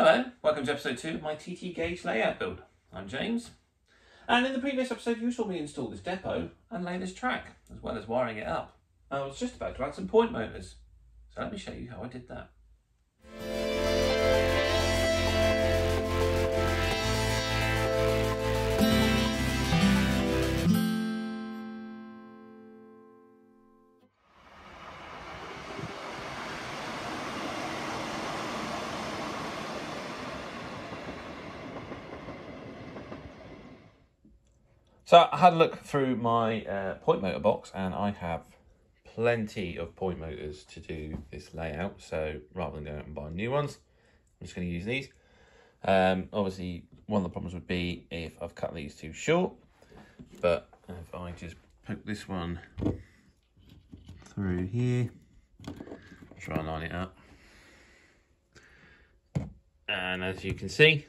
Hello, welcome to episode 2 of my TT Gauge layout build. I'm James, and in the previous episode you saw me install this depot and lay this track, as well as wiring it up. I was just about to add some point motors, so let me show you how I did that. So I had a look through my point motor box, and I have plenty of point motors to do this layout. So rather than going out and buying new ones, I'm just going to use these. Obviously, one of the problems would be if I've cut these too short. But if I just poke this one through here, try and line it up. And as you can see,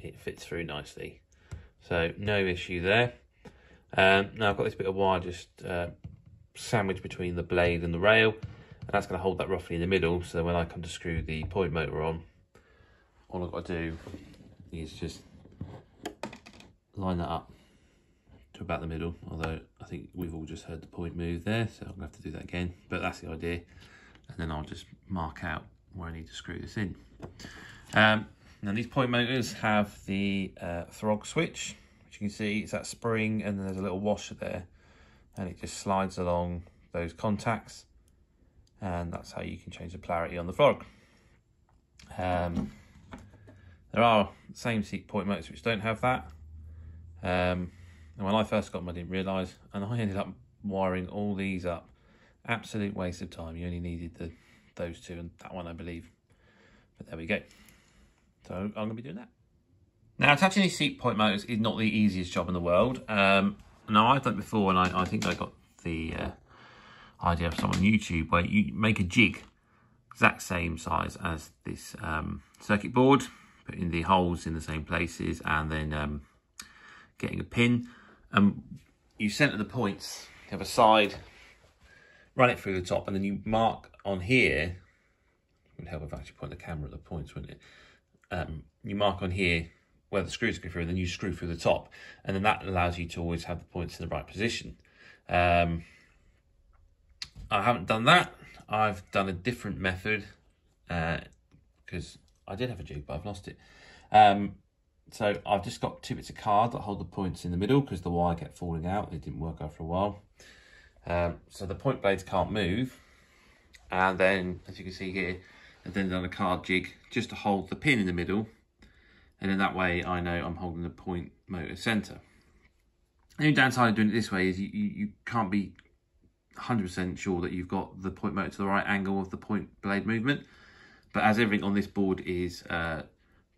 it fits through nicely, so no issue there. Now I've got this bit of wire just sandwiched between the blade and the rail, and that's going to hold that roughly in the middle, so when I come to screw the point motor on, all I've got to do is just line that up to about the middle, although I think we've all just heard the point move there, so I'm going to have to do that again, but that's the idea. And then I'll just mark out where I need to screw this in. Now these point motors have the throg switch, which you can see it's that spring, and then there's a little washer there, and it just slides along those contacts, and that's how you can change the polarity on the throg. There are same seat point motors which don't have that, and when I first got them I didn't realise, and I ended up wiring all these up. Absolute waste of time. You only needed those two and that one I believe, but there we go. So I'm going to be doing that. Now, attaching these seat point motors is not the easiest job in the world. Now, I've done it before, and I think I got the idea of someone on YouTube, where you make a jig exact same size as this circuit board, putting the holes in the same places, and then getting a pin. You centre the points, you have a side, run it through the top, and then you mark on here. It would help if I actually point the camera at the points, wouldn't it? You mark on here where the screws go through, and then you screw through the top, and then that allows you to always have the points in the right position. I haven't done that. I've done a different method because I did have a jig, but I've lost it. So I've just got two bits of card that hold the points in the middle, because the wire kept falling out. It didn't work after a while. So the point blades can't move. And then, as you can see here, I've then done a card jig just to hold the pin in the middle, and in that way I know I'm holding the point motor centre. The only downside of doing it this way is you can't be 100% sure that you've got the point motor to the right angle of the point blade movement, but as everything on this board is to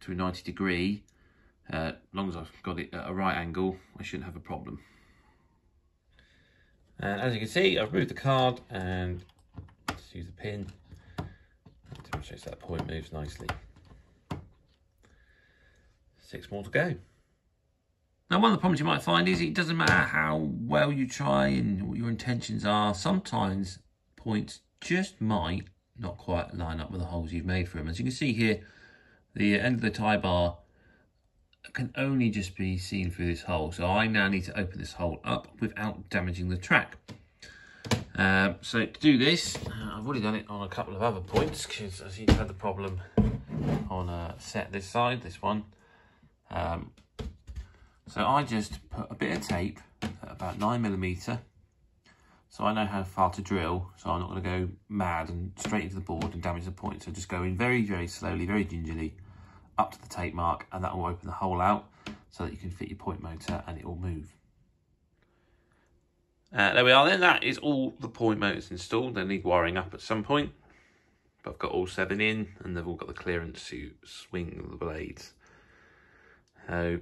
a 90 degree, as long as I've got it at a right angle, I shouldn't have a problem. And as you can see, I've moved the card and just use the pin. So that point moves nicely. 6 more to go. Now, one of the problems you might find is it doesn't matter how well you try and what your intentions are, sometimes points just might not quite line up with the holes you've made for them. As you can see here, the end of the tie bar can only just be seen through this hole, so I now need to open this hole up without damaging the track. So to do this, I've already done it on a couple of other points, because I seem to have the problem on a set this side, this one. So I just put a bit of tape at about 9mm, so I know how far to drill, so I'm not going to go mad and straight into the board and damage the point. So just go in very, very slowly, very gingerly up to the tape mark, and that will open the hole out so that you can fit your point motor and it will move. There we are then, that is all the point motors installed. They need wiring up at some point, but I've got all 7 in, and they've all got the clearance to swing the blades. So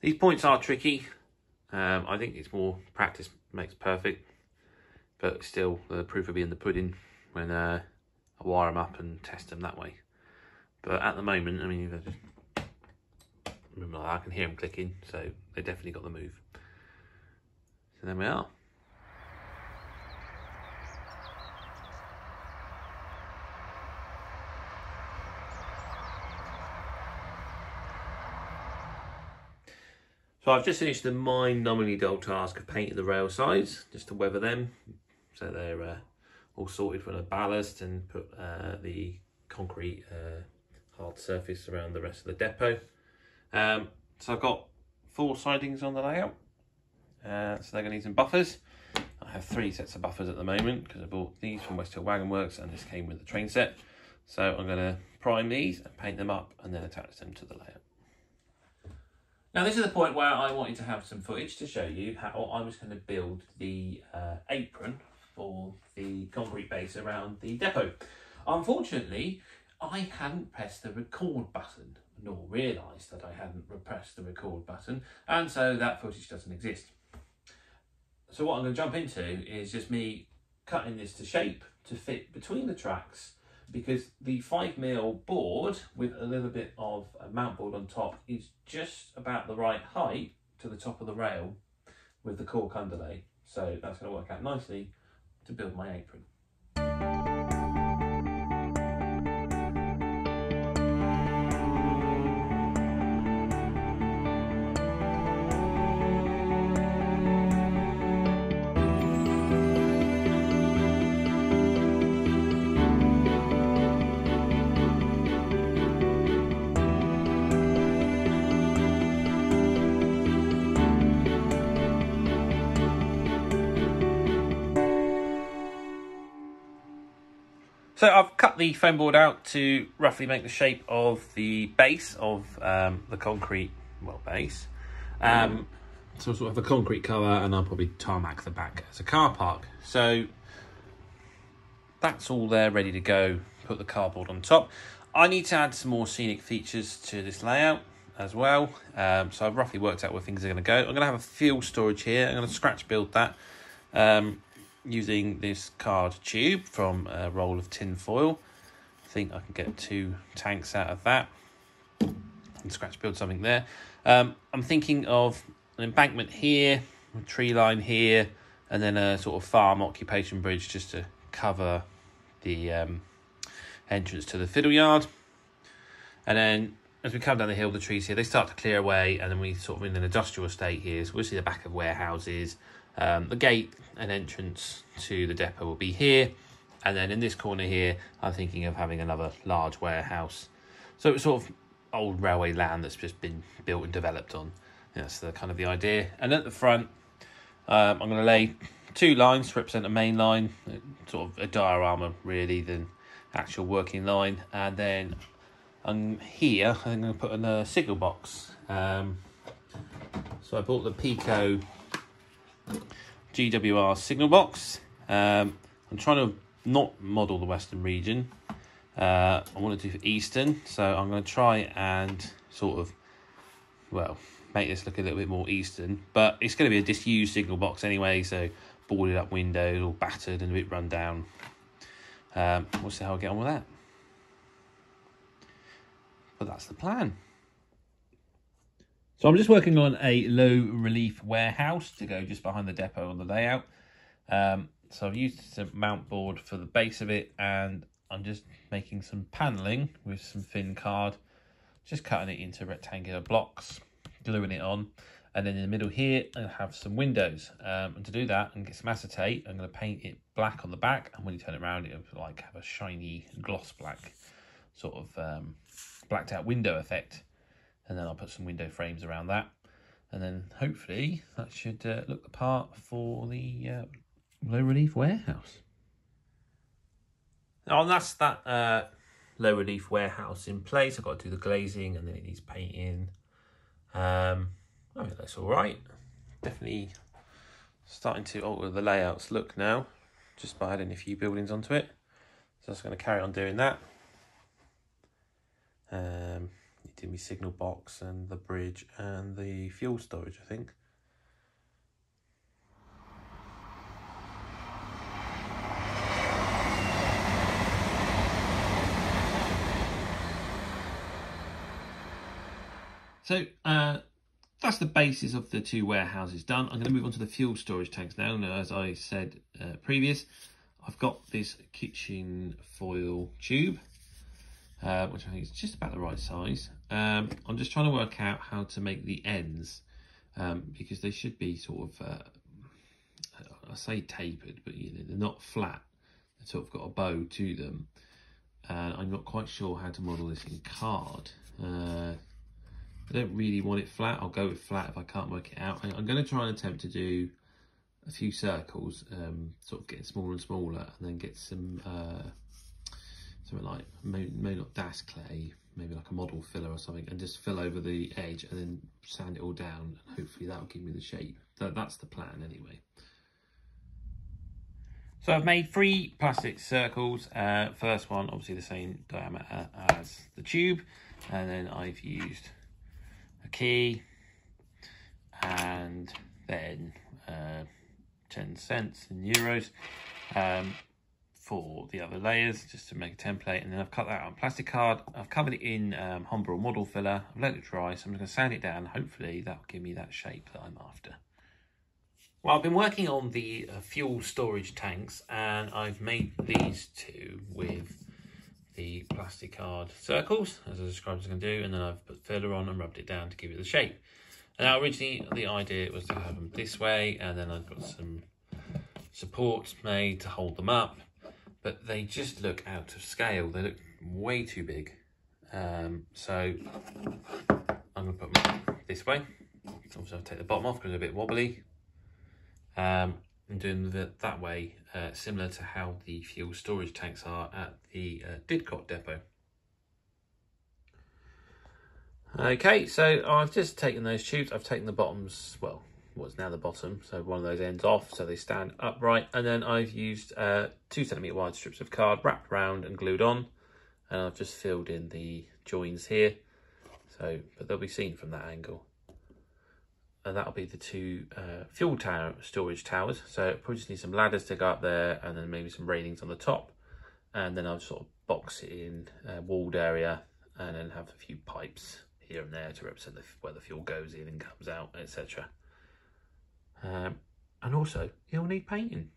these points are tricky. I think it's more practice makes perfect, but still the proof will be in the pudding when I wire them up and test them that way. But at the moment, I mean, I just remember I can hear them clicking, so they definitely got the move. So there we are. So I've just finished the mine nominally dull task of painting the rail sides just to weather them, so they're all sorted for the ballast, and put the concrete hard surface around the rest of the depot. So I've got 4 sidings on the layout, so they're going to need some buffers. I have 3 sets of buffers at the moment because I bought these from West Hill Wagon Works and this came with the train set. So I'm going to prime these and paint them up and then attach them to the layout. Now this is the point where I wanted to have some footage to show you how I was going to build the apron for the concrete base around the depot. Unfortunately, I hadn't pressed the record button, nor realised that I hadn't pressed the record button, and so that footage doesn't exist. So what I'm going to jump into is just me cutting this to shape to fit between the tracks, because the 5mm board with a little bit of a mount board on top is just about the right height to the top of the rail with the cork underlay. So that's going to work out nicely to build my apron. So I've cut the foam board out to roughly make the shape of the base of the concrete, well, base. So sort of a concrete colour, and I'll probably tarmac the back as a car park. So that's all there ready to go. Put the cardboard on top. I need to add some more scenic features to this layout as well. So I've roughly worked out where things are going to go. I'm going to have a fuel storage here. I'm going to scratch build that. Using this card tube from a roll of tin foil. I think I can get 2 tanks out of that and scratch build something there. I'm thinking of an embankment here, a tree line here, and then a sort of farm occupation bridge just to cover the entrance to the fiddle yard. And then as we come down the hill, the trees here, they start to clear away, and then we sort of in an industrial estate here, so we'll see the back of warehouses. The gate and entrance to the depot will be here, and then in this corner here I'm thinking of having another large warehouse. So it's sort of old railway land that's just been built and developed on. That's the kind of the idea. And at the front I'm going to lay 2 lines to represent a main line, sort of a diorama really than actual working line, and then here I'm going to put in a signal box. So I bought the Peco GWR signal box. I'm trying to not model the Western region. I want to do for Eastern, so I'm going to try and sort of, well, make this look a little bit more Eastern, but it's going to be a disused signal box anyway, so boarded up windows, all battered and a bit run down. We'll see how I get on with that. But that's the plan. So I'm just working on a low relief warehouse to go just behind the depot on the layout. So I've used some mount board for the base of it, and I'm just making some panelling with some thin card, just cutting it into rectangular blocks, gluing it on, and then in the middle here I have some windows. And to do that and get some acetate, I'm going to paint it black on the back, and when you turn it around it'll like have a shiny gloss black sort of blacked out window effect. And then I'll put some window frames around that, and then hopefully that should look the part for the low relief warehouse. Now that's that low relief warehouse in place. I've got to do the glazing, and then it needs painting. I mean, that's all right. Definitely starting to alter the layout's look now, just by adding a few buildings onto it. So I'm just going to carry on doing that. Did my signal box and the bridge and the fuel storage, I think. So that's the basis of the 2 warehouses done. I'm going to move on to the fuel storage tanks now. Now, as I said previous, I've got this kitchen foil tube, which I think is just about the right size. I'm just trying to work out how to make the ends. because they should be sort of, I say tapered, but you know, they're not flat. They've sort of got a bow to them. And I'm not quite sure how to model this in card. I don't really want it flat. I'll go with flat if I can't work it out. I'm going to try and attempt to do a few circles, sort of getting smaller and smaller, and then get some something like maybe not das clay, maybe like a model filler or something, and just fill over the edge and then sand it all down, and hopefully that'll give me the shape. That's the plan anyway. So I've made 3 plastic circles. First one, obviously the same diameter as the tube, and then I've used a key and then 10 cents in euros for the other layers, just to make a template. And then I've cut that out on plastic card. I've covered it in Humbrol model filler. I've let it dry, so I'm just going to sand it down. Hopefully that'll give me that shape that I'm after. Well, I've been working on the fuel storage tanks, and I've made these 2 with the plastic card circles, as I described I was going to do, and then I've put filler on and rubbed it down to give it the shape. Now, originally, the idea was to have them this way, and then I've got some supports made to hold them up, but they just look out of scale. They look way too big. So I'm going to put them this way. Obviously, I'll take the bottom off because they're a bit wobbly. I'm doing that way, similar to how the fuel storage tanks are at the Didcot depot. Okay, so I've just taken those tubes, I've taken the bottoms, well, what's now the bottom, so one of those ends off so they stand upright, and then I've used 2 centimetre wide strips of card wrapped round and glued on, and I've just filled in the joins here, so, but they'll be seen from that angle. And that'll be the 2 fuel storage towers, so probably just need some ladders to go up there, and then maybe some railings on the top, and then I'll sort of box it in a walled area, and then have a few pipes here and there to represent where the fuel goes in and comes out, etc. And also, you'll need painting.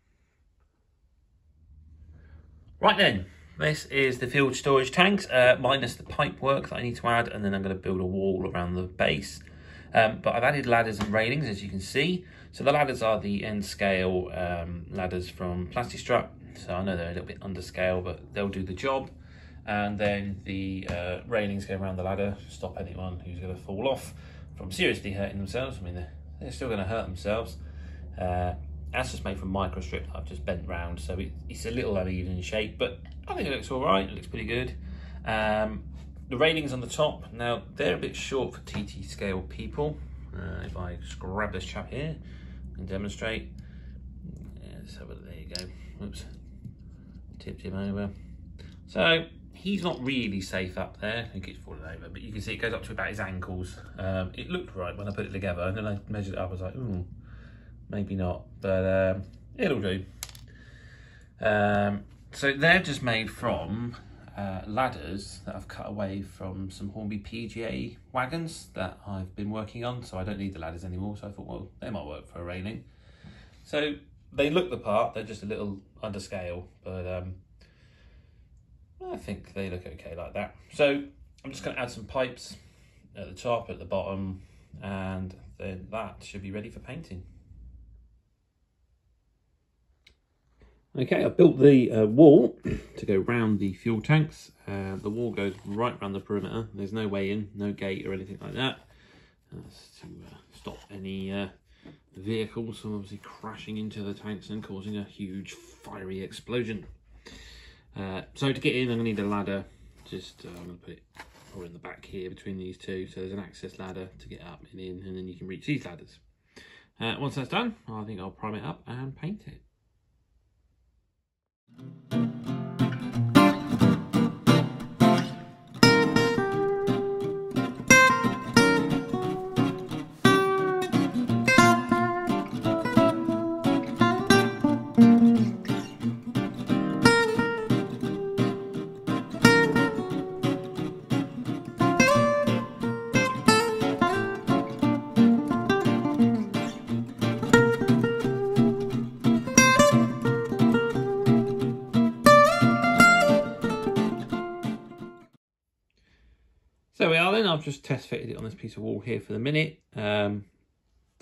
Right then, this is the fuel storage tanks, minus the pipe work that I need to add, and then I'm going to build a wall around the base. But I've added ladders and railings, as you can see. So the ladders are the end scale ladders from PlastiStrap. So I know they're a little bit under scale, but they'll do the job. And then the railings go around the ladder, stop anyone who's going to fall off from seriously hurting themselves. I mean, they're still going to hurt themselves. That's just made from microstrip that I've just bent round, so it's a little uneven in shape, but I think it looks all right. It looks pretty good. The railings on the top, now they're a bit short for TT scale people. If I grab this chap here and demonstrate, let's have a look, there you go. Oops, tipped him over. So he's not really safe up there. I think it's falling over, but you can see it goes up to about his ankles. It looked right when I put it together, and then I measured it up. I was like, ooh, maybe not, but it'll do. So they're just made from ladders that I've cut away from some Hornby PGA wagons that I've been working on, so I don't need the ladders anymore. So I thought, well, they might work for a railing. So they look the part. They're just a little under scale, but I think they look okay like that. So I'm just going to add some pipes at the top, at the bottom, and then that should be ready for painting. Okay, I built the wall to go round the fuel tanks. The wall goes right round the perimeter. There's no way in, no gate or anything like that. That's to stop any vehicles from obviously crashing into the tanks and causing a huge fiery explosion. So to get in, I'm going to need a ladder. I'm going to put it or in the back here between these two. So there's an access ladder to get up and in, and then you can reach these ladders. Once that's done, I think I'll prime it up and paint it. There we are then. I've just test fitted it on this piece of wall here for the minute.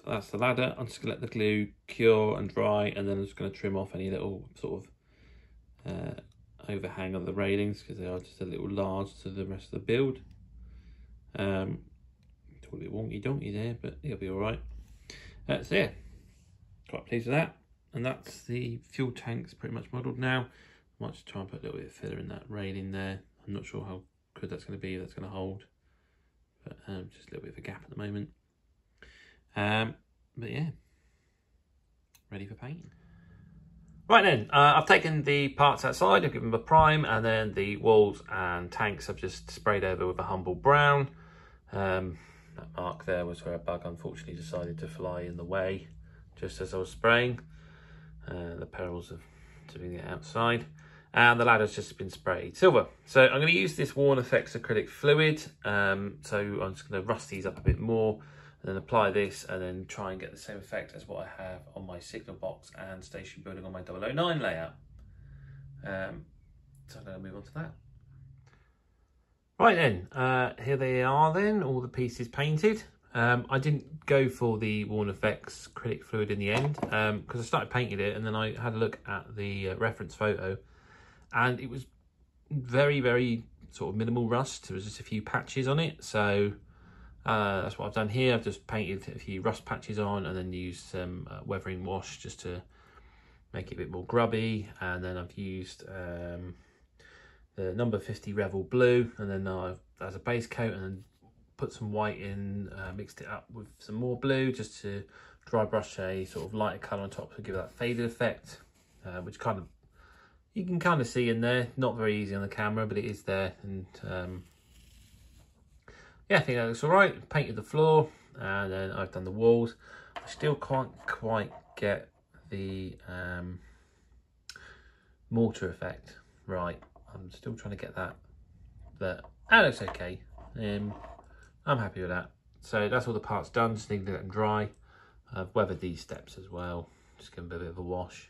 that's the ladder. I'm just going to let the glue cure and dry, and then I'm just going to trim off any little sort of overhang of the railings, because they are just a little large to the rest of the build. It's all a bit wonky-donky there, but it'll be all right. So yeah, quite pleased with that. And that's the fuel tanks pretty much modelled now. I might just try and put a little bit of filler in that railing there. I'm not sure how good that's going to be, if that's going to hold. But just a little bit of a gap at the moment. But yeah, ready for painting. Right then, I've taken the parts outside, I've given them a prime, and then the walls and tanks I've just sprayed over with a Humbrol brown. That mark there was where a bug unfortunately decided to fly in the way just as I was spraying. The perils of doing it outside. And the ladder's just been sprayed silver. So I'm going to use this WarnFX acrylic fluid. So I'm just going to rust these up a bit more, and then apply this, and then try and get the same effect as what I have on my signal box and station building on my 009 layout. So I'm going to move on to that. Right then, here they are then, all the pieces painted. I didn't go for the WarnFX acrylic fluid in the end, because I started painting it, and then I had a look at the reference photo, and it was very, very sort of minimal rust. There was just a few patches on it, so that's what I've done here. I've just painted a few rust patches on, and then used some weathering wash just to make it a bit more grubby, and then I've used the number 50 Revell blue, and then I've as a base coat, and then put some white in, mixed it up with some more blue just to dry brush a sort of lighter colour on top to give that faded effect, which kind of you can kind of see in there. Not very easy on the camera, but it is there. And yeah, I think that looks all right. Painted the floor, and then I've done the walls. I still can't quite get the mortar effect right. I'm still trying to get that. That looks okay. I'm happy with that. So that's all the parts done, just need to let them dry. I've weathered these steps as well, just give them a bit of a wash.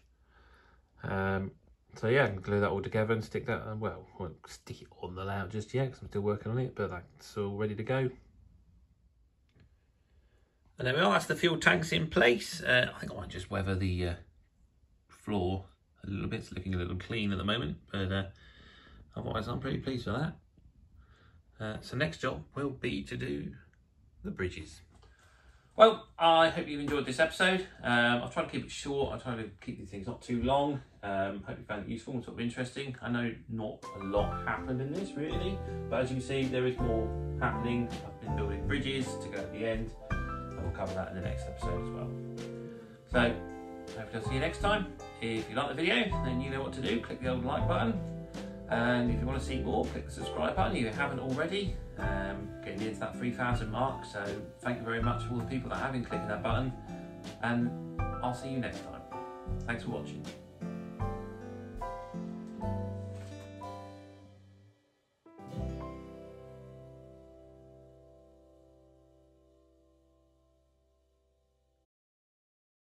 So yeah, I can glue that all together and stick that, well, I won't stick it on the layout just yet because I'm still working on it, but that's all ready to go. And there we are, that's the fuel tanks in place. I think I might just weather the floor a little bit. It's looking a little clean at the moment, but otherwise I'm pretty pleased with that. So next job will be to do the bridges. Well, I hope you've enjoyed this episode. I've tried to keep it short. I've tried to keep these things not too long. Hope you found it useful and sort of interesting. I know not a lot happened in this really, but as you can see, there is more happening. I've been building bridges to go at the end. I will cover that in the next episode as well. So, hope I'll see you next time. If you like the video, then you know what to do. Click the old like button. And if you want to see more, click the subscribe button if you haven't already. Getting near to that 3,000 mark, so thank you very much for all the people that have been clicking that button. And I'll see you next time. Thanks for watching.